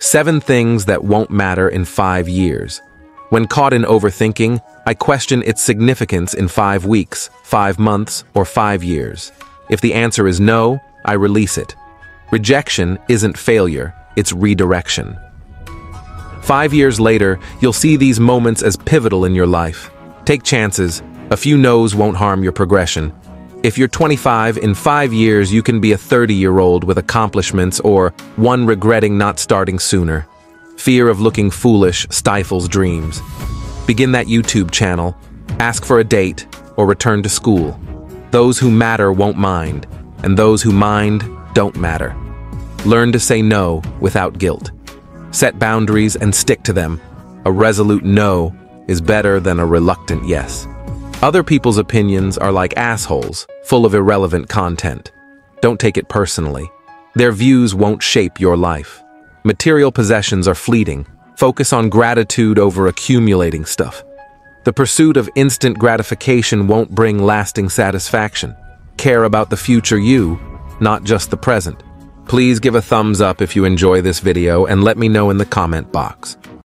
7 things that won't matter in 5 years. When caught in overthinking, I question its significance in 5 weeks, 5 months, or 5 years. If the answer is no, I release it. Rejection isn't failure, it's redirection. 5 years later, you'll see these moments as pivotal in your life. Take chances. A few no's won't harm your progression. If you're 25, in 5 years you can be a 30-year-old with accomplishments, or one regretting not starting sooner. Fear of looking foolish stifles dreams. Begin that YouTube channel, ask for a date, or return to school. Those who matter won't mind, and those who mind don't matter. Learn to say no without guilt. Set boundaries and stick to them. A resolute no is better than a reluctant yes. Other people's opinions are like assholes, full of irrelevant content. Don't take it personally. Their views won't shape your life. Material possessions are fleeting. Focus on gratitude over accumulating stuff. The pursuit of instant gratification won't bring lasting satisfaction. Care about the future you, not just the present. Please give a thumbs up if you enjoy this video and let me know in the comment box.